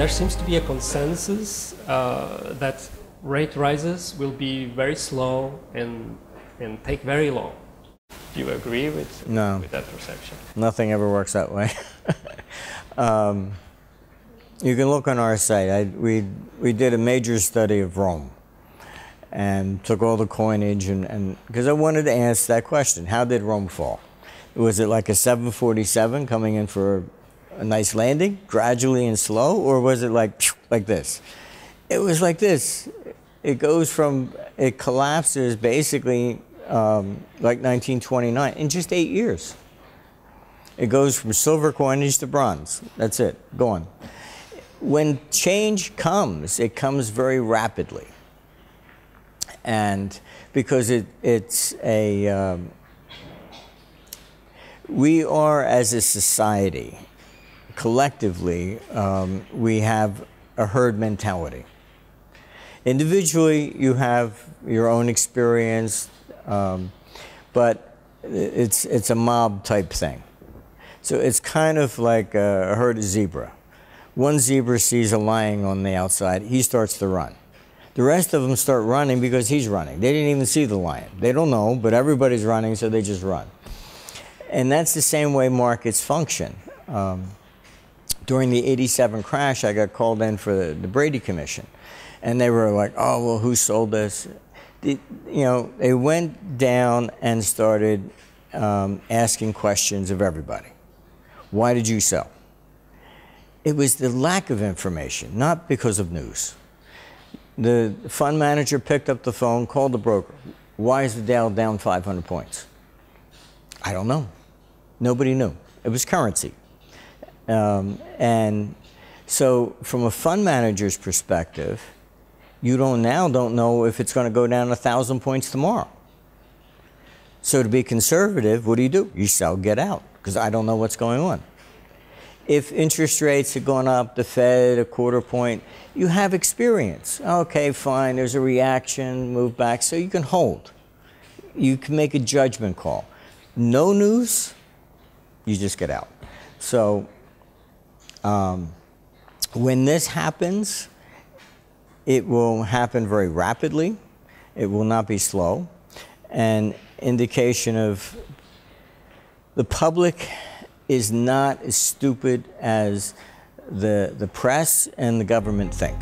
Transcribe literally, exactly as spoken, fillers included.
There seems to be a consensus uh, that rate rises will be very slow and, and take very long. Do you agree with, no. with that perception? Nothing ever works that way. um, you can look on our site. I, we, we did a major study of Rome and took all the coinage, and because I wanted to ask that question, how did Rome fall? Was it like a seven forty-seven coming in for a nice landing, gradually and slow, or was it like, like this? It was like this. It goes from, it collapses basically um, like nineteen twenty-nine in just eight years. It goes from silver coinage to bronze. That's it, gone. When change comes, it comes very rapidly. And because it, it's a, um, we are as a society, collectively, um, we have a herd mentality. Individually, you have your own experience, um, but it's, it's a mob type thing. So it's kind of like a herd of zebra. One zebra sees a lion on the outside, he starts to run. The rest of them start running because he's running. They didn't even see the lion. They don't know, but everybody's running, so they just run. And that's the same way markets function. Um, during the eighty-seven crash, I got called in for the, the Brady Commission. And they were like, oh, well, who sold this? The, you know, they went down and started um, asking questions of everybody. Why did you sell? It was the lack of information, not because of news. The fund manager picked up the phone, called the broker. Why is the Dow down five hundred points? I don't know. Nobody knew. It was currency. Um, and so from a fund manager's perspective, you don't now don't know if it's going to go down one thousand points tomorrow. So to be conservative, what do you do? You sell, get out, because I don't know what's going on. If interest rates have gone up, the Fed, a quarter point, you have experience. Okay, fine, there's a reaction, move back, so you can hold. You can make a judgment call. No news, you just get out. So um, when this happens, it will happen very rapidly. It will not be slow. An indication of the public is not as stupid as the, the press and the government think.